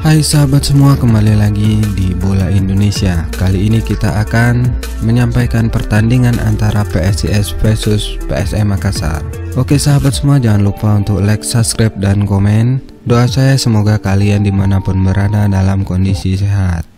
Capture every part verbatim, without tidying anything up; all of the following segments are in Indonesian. Hai sahabat semua, kembali lagi di Bola Indonesia. Kali ini kita akan menyampaikan pertandingan antara P S I S versus P S M Makassar. Oke sahabat semua, jangan lupa untuk like, subscribe, dan komen. Doa saya semoga kalian dimanapun berada dalam kondisi sehat.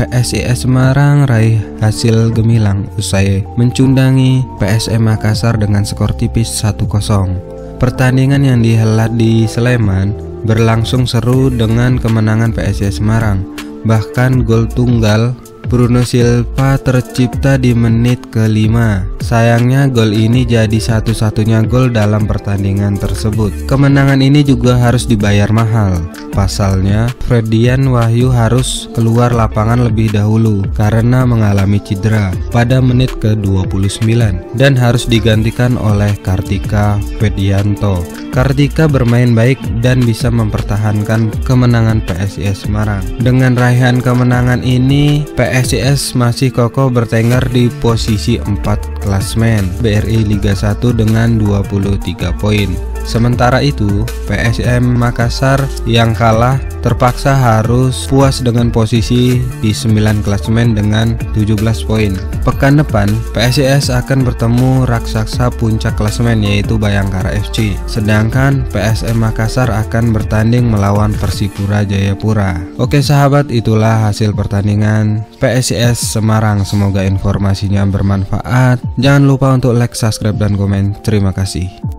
P S I S Semarang raih hasil gemilang usai mencundangi P S M Makassar dengan skor tipis satu kosong. Pertandingan yang dihelat di Sleman berlangsung seru dengan kemenangan P S I S Semarang. Bahkan gol tunggal Bruno Silva tercipta di menit kelima. Sayangnya gol ini jadi satu-satunya gol dalam pertandingan tersebut. Kemenangan ini juga harus dibayar mahal. Pasalnya, Fredyan Wahyu harus keluar lapangan lebih dahulu karena mengalami cedera pada menit ke dua puluh sembilan dan harus digantikan oleh Kartika Fredianto. Kartika bermain baik dan bisa mempertahankan kemenangan P S I S Semarang. Dengan raihan kemenangan ini, P S I S masih kokoh bertengger di posisi empat klasemen B R I Liga satu dengan dua puluh tiga poin. Sementara itu, P S M Makassar yang kalah terpaksa harus puas dengan posisi di sembilan klasemen dengan tujuh belas poin. Pekan depan, P S I S akan bertemu raksasa puncak klasemen yaitu Bayangkara F C, sedangkan P S M Makassar akan bertanding melawan Persipura Jayapura. Oke sahabat, itulah hasil pertandingan P S I S Semarang. Semoga informasinya bermanfaat. Jangan lupa untuk like, subscribe, dan komen. Terima kasih.